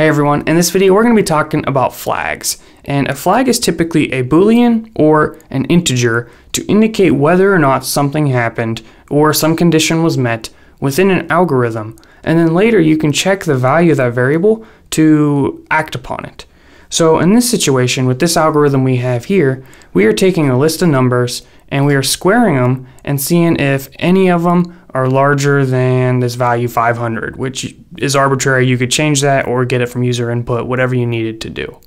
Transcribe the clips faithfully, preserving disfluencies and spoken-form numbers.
Hey everyone, in this video we're going to be talking about flags. And a flag is typically a Boolean or an integer to indicate whether or not something happened or some condition was met within an algorithm. And then later you can check the value of that variable to act upon it. So in this situation, with this algorithm we have here, we are taking a list of numbers and we are squaring them and seeing if any of them are larger than this value five hundred, which is arbitrary. You could change that or get it from user input, whatever you needed to do.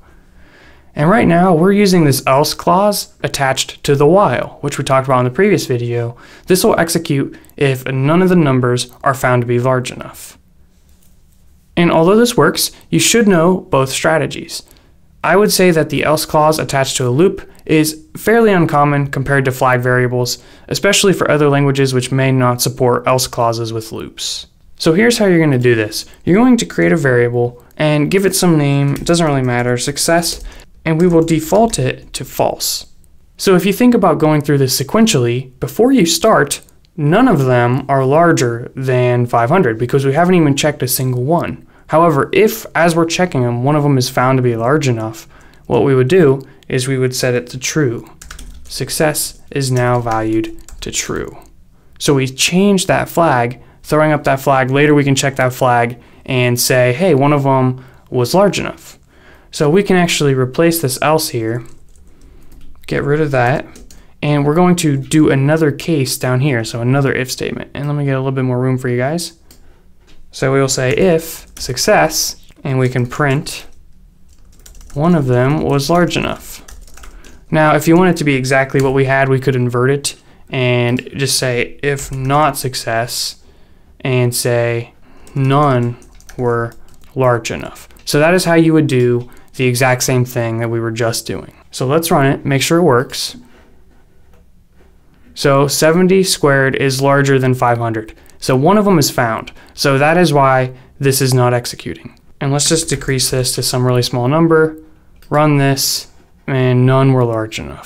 And right now we're using this else clause attached to the while, which we talked about in the previous video. This will execute if none of the numbers are found to be large enough. And although this works, you should know both strategies. I would say that the else clause attached to a loop is fairly uncommon compared to flag variables, especially for other languages which may not support else clauses with loops. So here's how you're going to do this. You're going to create a variable and give it some name, it doesn't really matter, success, and we will default it to false. So if you think about going through this sequentially, before you start, none of them are larger than five hundred because we haven't even checked a single one. However, if, as we're checking them, one of them is found to be large enough, what we would do is we would set it to true. Success is now valued to true. So we change that flag, throwing up that flag. Later we can check that flag and say, hey, one of them was large enough. So we can actually replace this else here, get rid of that, and we're going to do another case down here, so another if statement. And let me get a little bit more room for you guys. So we will say if success, and we can print one of them was large enough. Now, if you want it to be exactly what we had, we could invert it and just say if not success and say none were large enough. So that is how you would do the exact same thing that we were just doing. So let's run it, make sure it works. So seventy squared is larger than five hundred. So one of them is found. So that is why this is not executing. And let's just decrease this to some really small number, run this, and none were large enough.